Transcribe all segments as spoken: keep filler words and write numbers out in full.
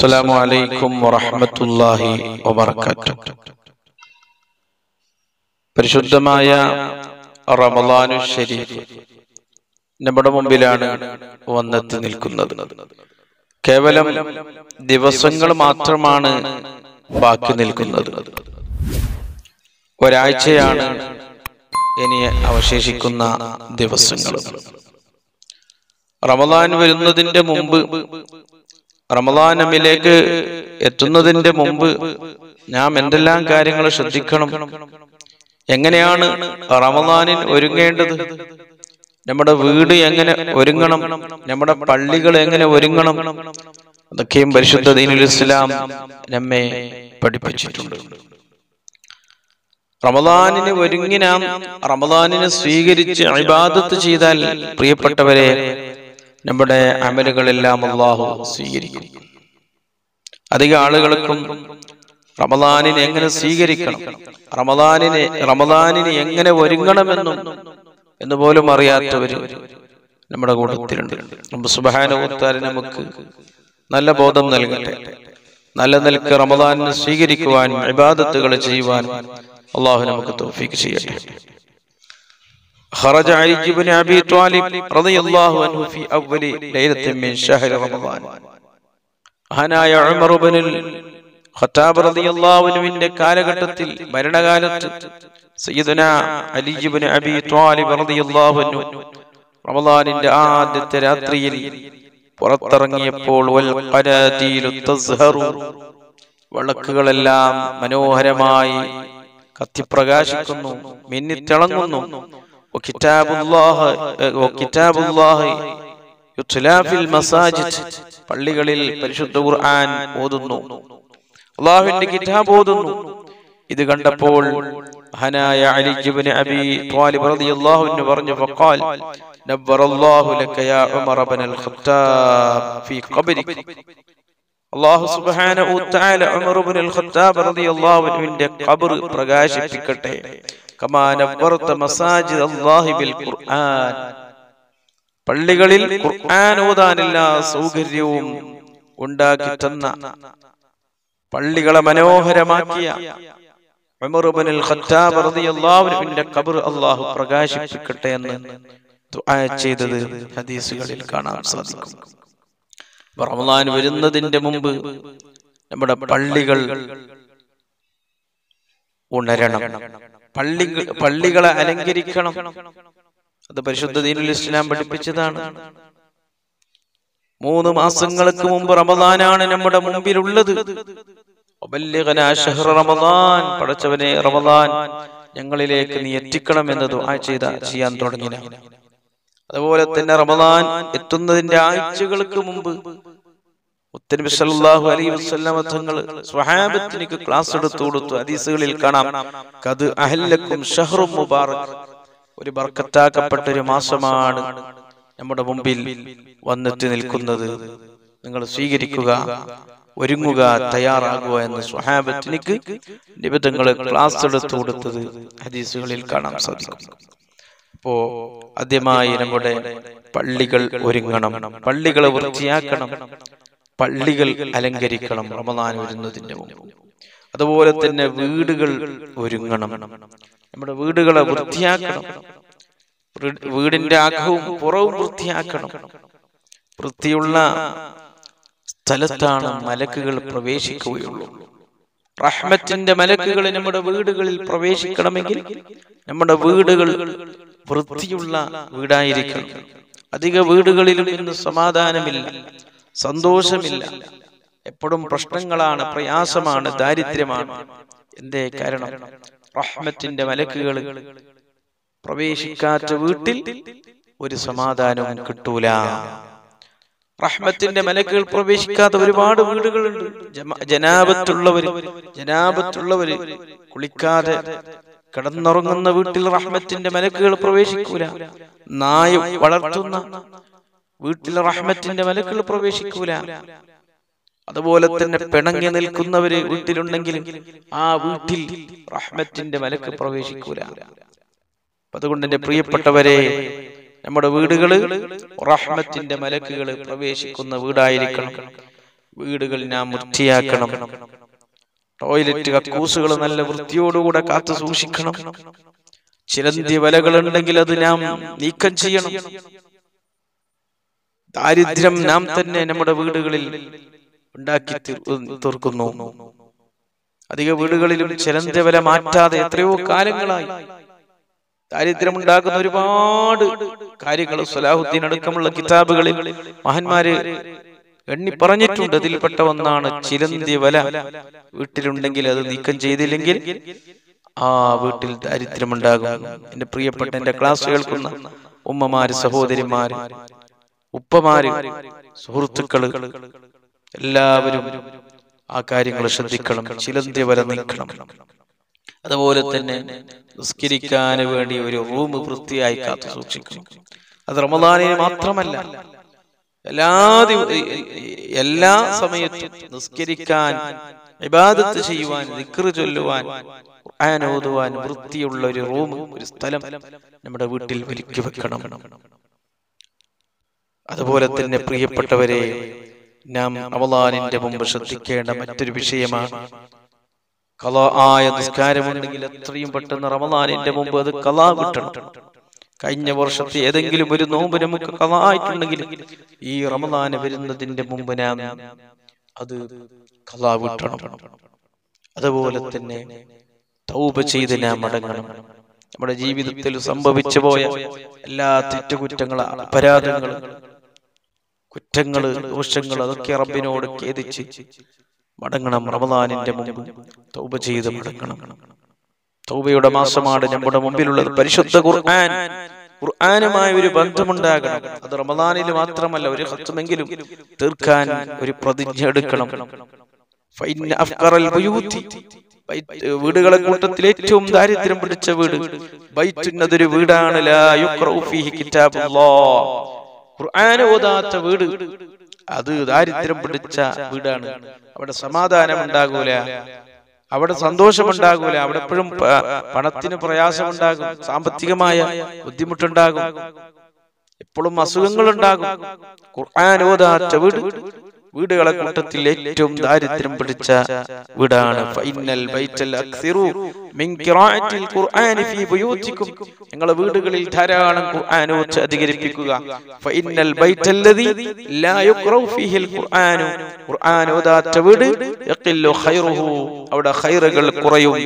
السلام عليكم ورحمة الله وبركاته. പരിശുദ്ധമായ റമളാനു ശരീഫ് നമ്മുടെ മുമ്പിലാണ് വന്നെത്തി നിൽക്കുന്നത്. കേവലം ദിവസങ്ങൾ മാത്രമാണ് ബാക്കി നിൽക്കുന്നത്. ഒരാഴ്ചയാണ് ഇനി അവശേഷിക്കുന്ന ദിവസങ്ങൾ. റമളാൻ വരുന്നതിന്റെ മുമ്പ് റമളാനിലേക്ക് എത്തുന്നതിന്റെ മുമ്പ് നാം എന്തെല്ലാം കാര്യങ്ങൾ ശ്രദ്ധിക്കണം, എങ്ങനെയാണ് റമളാനിൽ ഒരുങ്ങേണ്ടത്, നമ്മുടെ വീട് എങ്ങനെ ഒരുങ്ങണം, നമ്മുടെ പള്ളികൾ എങ്ങനെ ഒരുങ്ങണം, അതൊക്കെയും പരിശുദ്ധ ദീനുൽ ഇസ്ലാം നമ്മെ പഠിപ്പിച്ചിട്ടുണ്ട്. റമളാനിനെ ഒരുങ്ങി നാം റമളാനിനെ സ്വീകരിച്ച് ഇബാദത്ത് ചെയ്താൽ പ്രിയപ്പെട്ടവരെ, നമ്മുടെ അമലുകളെല്ലാം അല്ലാഹു സ്വീകരിക്കും. അധിക ആളുകൾക്കും റമളാനിനെ എങ്ങനെ സ്വീകരിക്കണം, റമളാനിനെ റമളാനിനെ എങ്ങനെ ഒരുങ്ങണമെന്നും എന്നുപോലും അറിയാത്തവർ നമ്മുടെ കൂട്ടത്തിലുണ്ട്. റബ്ബ് സുബ്ഹാനഹു വ തആല നമുക്ക് നല്ല ബോധം നൽകട്ടെ. നല്ല നിലക്ക് റമളാനിനെ സ്വീകരിക്കുവാനും ഇബാദത്തുകൾ ചെയ്യുവാനും അല്ലാഹു നമുക്ക് തൗഫീഖ് ചെയ്യട്ടെ. ഖറജ അലി ഇബ്നു അബീ ത്വാലിബ് റളിയല്ലാഹു അൻഹു ഫീ അവ്വലി ലൈലത്തിൻ മിൻ ശഹ്രി റമളാൻ. ഹനായ ഉമർ ഇബ്നുൽ ഖത്താബ് റളിയല്ലാഹു അൻഹുവിന്റെ കാലഘട്ടത്തിൽ, മരണകാലത്ത് സയ്യിദുന അലി ഇബ്നു അബീ ത്വാലിബ് റളിയല്ലാഹു അൻഹു റമളാനിന്റെ ആദ്യത്തെ രാത്രിയിൽ പുറത്തിറങ്ങിയപ്പോൾ വൽ ഖരാതീലു തസ്ഹറു, വിളക്കുകളെല്ലാം മനോഹരമായി കത്തിപ്രകാശിക്കുന്നു, മിന്നിത്തിളങ്ങുന്നു. വകിതാബുല്ലാഹി വകിതാബുല്ലാഹി യുത്ലാ ഫിൽ മസാജിദ്, പള്ളികളിൽ പരിശുദ്ധ ഖുർആൻ ഓതുന്നു, അല്ലാഹുവിന്റെ കിതാബ് ഓതുന്നു. ഇത് കണ്ടപ്പോൾ ഹനായ അലി ഇബ്നു അബീ ത്വാലിബ് റളിയല്ലാഹു അൻഹു പറഞ്ഞു, ഫഖാൽ നബ്ബറല്ലാഹു ലക യാ ഉമർ ഇബ്നുൽ ഖത്താബ് ഫീ ഖബ്രിക. അല്ലാഹു സുബ്ഹാനഹു വ തആല ഉമർ ഇബ്നുൽ ഖത്താബ് റളിയല്ലാഹു അൻഹുവിന്റെ ഖബർ പ്രകാശിപ്പിക്കട്ടെ. കമാ നബ്ബറത മസാജിദ അല്ലാഹി ബിൽ ഖുർആൻ, പള്ളികളിൽ ഖുർആൻ ഓതാൻ എല്ലാ സൗകര്യവും ഉണ്ടാക്കി തന്ന, പള്ളികളെ മനോഹരമാക്കിയ ഉമർ ഇബ്നുൽ ഖത്താബ് റളിയല്ലാഹു അൻഹുവിന്റെ ഖബർ അല്ലാഹു പ്രകാശിപ്പിക്കട്ടെ എന്ന് ദുആ ചെയ്തത് ഹദീസുകളിൽ കാണാൻ സാധിക്കും. റമളാൻ വരുന്നതിന്റെ മുമ്പ് നമ്മുടെ പള്ളികൾ ഉണരണം, പള്ളി പള്ളികളെ അലങ്കരിക്കണം. അത് പരിശുദ്ധ ദീനുൽ ഇസ്ലാം പഠിപ്പിച്ചതാണ്. മൂന്ന് മാസങ്ങൾക്ക് മുമ്പ് റമളാനാണ് നമ്മുടെ മുമ്പിലുള്ളത്. പടച്ചവനെ റമളാൻ ഞങ്ങളിലേക്ക് നീ എത്തിക്കണം എന്ന് ദുആ ചെയ്ത ചെയ്യാൻ തുടങ്ങി. അതുപോലെ തന്നെ റമളാൻ എത്തുന്നതിന്റെ ആഴ്ചകൾക്ക് മുമ്പ് മുത്തനബി സല്ലല്ലാഹു അലൈഹി വസല്ലമ തങ്ങൾ സ്വഹാബത്തിനിക്ക് ക്ലാസ് എടുത്തു കൊടുത്തു. ഹദീസുകളിൽ കാണാം, ഖദ് അഹല്ലക്കും ശഹ്റു മുബാറക്, ഒരു ബർക്കത്താക്കപ്പെട്ട ഒരു മാസമാണ് നമ്മുടെ മുമ്പിൽ വന്നെത്തി നിൽക്കുന്നത്. നിങ്ങൾ സ്വീകരിക്കുക, ഒരുങ്ങുക, തയ്യാറാകുക എന്ന് സ്വഹാബത്തിനിക്ക് നിബിധങ്ങൾ ക്ലാസ് എടുത്തു കൊടുത്തത് ഹദീസുകളിൽ കാണാൻ സാധിക്കും. അപ്പോ ആദ്യമായി നമ്മുടെ പള്ളികൾ ഒരുങ്ങണം, പള്ളികളെ വൃത്തിയാക്കണം, പള്ളികൾ അലങ്കരിക്കണം റമളാൻ വരുന്നതിന്റെ മുമ്പ്. അതുപോലെ തന്നെ വീടുകൾ ഒരുങ്ങണം, നമ്മുടെ വീടുകളെ വൃത്തിയാക്കണം, വീടിന്റെ അകവും പുറവും വൃത്തിയാക്കണം. വൃത്തിയുള്ള സ്ഥലത്താണ് മലക്കുകൾ പ്രവേശിക്കുകയുള്ളൂ. റഹ്മത്തിന്റെ മലക്കുകൾ നമ്മുടെ വീടുകളിൽ പ്രവേശിക്കണമെങ്കിൽ നമ്മുടെ വീടുകൾ വൃത്തിയുള്ള വീടായിരിക്കണം. അധിക വീടുകളിലും ഇന്ന് സമാധാനമില്ല, സന്തോഷമില്ല, എപ്പോഴും പ്രശ്നങ്ങളാണ്, പ്രയാസമാണ്, ദാരിദ്ര്യമാണ്. എന്തേ കാരണം? റഹ്മത്തിന്റെ മലക്കുകൾ പ്രവേശിക്കാത്ത വീട്ടിൽ ഒരു സമാധാനവും കിട്ടൂല. റഹ്മത്തിന്റെ മലക്കുകൾ പ്രവേശിക്കാത്ത ഒരുപാട് വീടുകളുണ്ട്. ജനാപത്തുള്ളവര് ജനാപത്തുള്ളവര് കുളിക്കാതെ കിടന്നുറങ്ങുന്ന വീട്ടിൽ റഹ്മത്തിന്റെ മലക്കുകൾ പ്രവേശിക്കൂല. നായ വളർത്തുന്ന വീട്ടിൽ റഹ്മത്തിന്റെ മലക്കുകൾ പ്രവേശിക്കൂല. അതുപോലെ തന്നെ പിണങ്ങി നിൽക്കുന്നവര് വീട്ടിലുണ്ടെങ്കിലും ആ വീട്ടിൽ റഹ്മത്തിന്റെ മലക്ക് പ്രവേശിക്കൂല. അതുകൊണ്ട് എന്റെ പ്രിയപ്പെട്ടവരെ, നമ്മുടെ വീടുകള് റഹ്മത്തിന്റെ മലക്കുകൾ പ്രവേശിക്കുന്ന വീടായിരിക്കണം. വീടുകളിൽ നാം വൃത്തിയാക്കണം. ടോയ്ലറ്റ് കക്കൂസുകൾ നല്ല വൃത്തിയോടുകൂടെ കാത്തു സൂക്ഷിക്കണം. ചിലന്തി വലകളുണ്ടെങ്കിൽ അത് നാം നീക്കം ചെയ്യണം. ദാരിദ്ര്യം നാം തന്നെ നമ്മുടെ വീടുകളിൽ ഉണ്ടാക്കി തീർക്കുന്നു. അധിക വീടുകളിലും ചിലന്തി വല മാറ്റാതെ എത്രയോ കാലങ്ങളായി ദാരിദ്ര്യമുണ്ടാക്കുന്ന ഒരുപാട് കാര്യങ്ങൾ സലാഹുദ്ദീൻ അടക്കമുള്ള കിതാബുകളിൽ മഹാന്മാര് എണ്ണി പറഞ്ഞിട്ടുണ്ട്. അതിൽപ്പെട്ട ഒന്നാണ് ചിലന്തി വല. വീട്ടിലുണ്ടെങ്കിൽ അത് നീക്കം ചെയ്തില്ലെങ്കിൽ ആ വീട്ടിൽ ദാരിദ്ര്യമുണ്ടാകും. എന്റെ പ്രിയപ്പെട്ട എന്റെ ക്ലാസ് കേൾക്കുന്ന ഉമ്മമാര്, സഹോദരിമാര്, ഉപ്പമാര്, സുഹൃത്തുക്കള് എല്ലാവരും ആ കാര്യങ്ങൾ ശ്രദ്ധിക്കണം. ചിലന്തി വല നീക്കണം. അതുപോലെ തന്നെ നിസ്കരിക്കാൻ വേണ്ടി ഒരു റൂം വൃത്തിയായി കാത്തു സൂക്ഷിക്കണം. അത് റമദാനിന് മാത്രമല്ല, എല്ലാ എല്ലാ സമയത്തും നിസ്കരിക്കാൻ, ഇബാദത്ത് ചെയ്യുവാൻ, ദിക്റ് ചൊല്ലുവാൻ, ഖുർആൻ ഓതുവാൻ വൃത്തിയുള്ള ഒരു റൂം, ഒരു സ്ഥലം നമ്മുടെ വീട്ടിൽ ഒരുക്കി വെക്കണം. അതുപോലെ തന്നെ പ്രിയപ്പെട്ടവരെ, നാം റമളാനിന്റെ മുമ്പ് ശ്രദ്ധിക്കേണ്ട മറ്റൊരു വിഷയമാണ് ഖളാ ആയ നിസ്കാരമുണ്ടെങ്കിൽ എത്രയും പെട്ടെന്ന് റമളാനിന്റെ മുമ്പ് അത് ഖളാ കിട്ടണം. കഴിഞ്ഞ വർഷത്തെ ഏതെങ്കിലും ഒരു നോമ്പ് നമുക്ക് ഖളാ ആയിട്ടുണ്ടെങ്കിൽ ഈ റമളാൻ വരുന്നതിന്റെ മുമ്പ് നാം അത് ഖളാ കിട്ടണം. അതുപോലെ തന്നെ തൗബ ചെയ്ത് നാം മടങ്ങണം. നമ്മുടെ ജീവിതത്തിൽ സംഭവിച്ചു പോയ എല്ലാ തെറ്റുകുറ്റങ്ങൾ, അപരാധങ്ങൾ, കുറ്റങ്ങള്, ദോഷങ്ങൾ അതൊക്കെ റബ്ബിനോട് ഖേദിച്ച് മടങ്ങണം. റമളാനിന്റെ മുമ്പ് തൗബ ചെയ്ത് മടങ്ങണം. തൗബയുടെ മാസമാണ് നമ്മുടെ മുമ്പിലുള്ളത്. പരിശുദ്ധ ഖുർആൻ, ഖുർആനുമായി ഒരു ബന്ധമുണ്ടാകണം. അത് റമളാനിൽ മാത്രമല്ല, ഒരു ഹജ്ജെങ്കിലും തീർക്കാൻ ഒരു പ്രതിജ്ഞ എടുക്കണം. വീടുകളെ കൂട്ടത്തിൽ ഏറ്റവും ദാരിദ്ര്യം പിടിച്ച വീട് ബൈത്തുന്നതൊരു വീടാണ്. ലാ യുഖ്റഉ ഫീഹി കിതാബുല്ലാഹ്, ഖുർആൻ ഓതാത്ത വീട് അത് ദാരിദ്ര്യം പിടിച്ച വീടാണ്. അവിടെ സമാധാനം ഉണ്ടാകൂല, അവിടെ സന്തോഷമുണ്ടാകൂല, അവിടെ എപ്പോഴും പണത്തിന് പ്രയാസമുണ്ടാകും, സാമ്പത്തികമായ ബുദ്ധിമുട്ടുണ്ടാകും, എപ്പോഴും അസുഖങ്ങളുണ്ടാകും. ഖുർആൻ ഓതാത്ത വീട് വീടുകളെ കൂട്ടത്തിൽ ഏറ്റവും ദാരിദ്ര്യം പിടിച്ച വീടാണ്. നിങ്ങളുടെ വീടുകളിൽ ധാരാളം ഖുർആൻ ഓതി അധികരിപ്പിക്കുക. ഖുർആൻ ഓതാത്ത വീട് അവിടെ ഖൈറുകൾ കുറയും,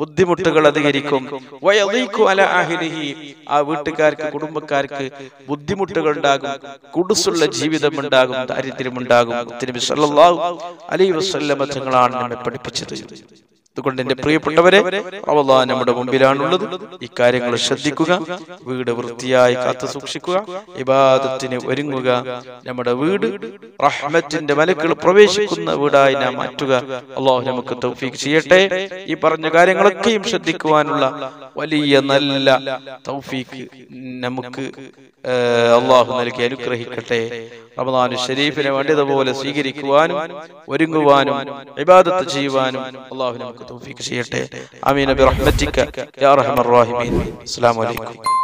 ബുദ്ധിമുട്ടുകൾ അധികരിക്കും. ആ വീട്ടുകാർക്ക്, കുടുംബക്കാർക്ക് ബുദ്ധിമുട്ടുകൾ ഉണ്ടാകും, കുടുസുള്ള ജീവിതം ഉണ്ടാകും, ദാരിദ്ര്യം ഉണ്ടാകും. നബി സല്ലല്ലാഹു അലൈഹി വസല്ലം തങ്ങളാണ് നമ്മെ പഠിപ്പിച്ചത്. അതുകൊണ്ട് എന്റെ പ്രിയപ്പെട്ടവരെ, റമളാൻ നമ്മുടെ മുമ്പിലാണുള്ളത്. ഇക്കാര്യങ്ങൾ ശ്രദ്ധിക്കുക. വീട് വൃത്തിയായി കാത്തു സൂക്ഷിക്കുക. ഇബാദത്തിന് ഒരുങ്ങുക. നമ്മുടെ വീട് റഹ്മത്തിന്റെ മലക്കുകൾ പ്രവേശിക്കുന്ന വീടായി നാം മാറ്റുക. അല്ലാഹു നമുക്ക് തൗഫീഖ് ചെയ്യട്ടെ. ഈ പറഞ്ഞ കാര്യങ്ങളൊക്കെയും ശ്രദ്ധിക്കുവാനുള്ള വലിയ നല്ല തൗഫീഖ് നമുക്ക് അള്ളാഹു നൽകി അനുഗ്രഹിക്കട്ടെ. റമളാനു ശരീഫിനെ വേണ്ടതുപോലെ സ്വീകരിക്കുവാനും ഒരുങ്ങുവാനും ഇബാദത്ത് ചെയ്യുവാനും അള്ളാഹു നമുക്ക് തൗഫീഖ് ചെയ്യട്ടെ. ആമീൻ ബിറഹ്മതിക യാ അർഹമർ റഹീമീൻ. അസ്സലാമു അലൈക്കും.